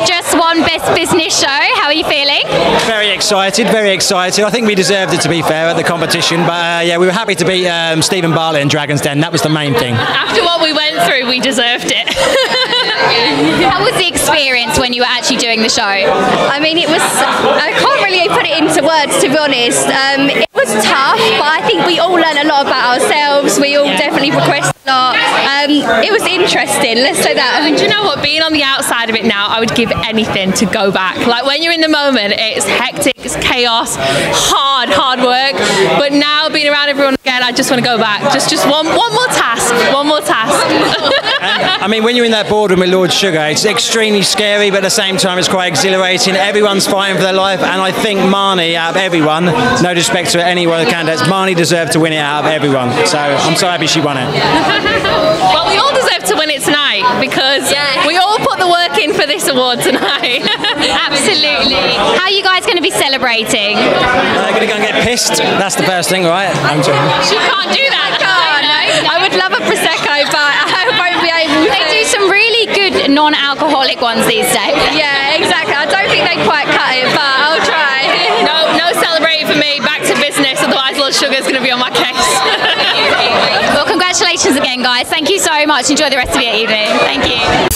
was just won Best Business Show. How are you feeling? Very excited, very excited. I think we deserved it, to be fair, at the competition. But yeah, we were happy to beat Stephen Barley and Dragon's Den. That was the main thing. After what we went through, we deserved it. How was the experience when you were actually doing the show? I mean, it was, I can't really put it into words, to be honest. It was tough, but I think we all learned a lot about ourselves. We all definitely progressed a lot. It was interesting, let's say that. And do you know what, being on the outside of it now, I would give anything to go back. Like, when you're in the moment, it's hectic, it's chaos, hard work. But now, being around everyone again, I just want to go back. Just one more task, one more task. I mean, when you're in that boardroom with Lord Sugar, it's extremely scary, but at the same time, it's quite exhilarating. Everyone's fighting for their life, and I think Marnie, out of everyone, no disrespect to any one of the candidates, Marnie deserved to win it out of everyone. So I'm so happy she won it. Well, we all deserve to win it tonight, because we all put the work in for this award tonight. Absolutely. How are you guys going to be celebrating? They're going to go and get pissed. That's the first thing, right? I'm joking. She can't do that. I would love a Prosecco, but I hope I won't be able to. They do some really good non-alcoholic ones these days. Yeah, exactly. I don't think they quite cut it, but I'll try. No, no celebrating for me. Back to business, otherwise Lord Sugar's going to be on my case. Well, congratulations again, guys. Thank you so much. Enjoy the rest of your evening. Thank you.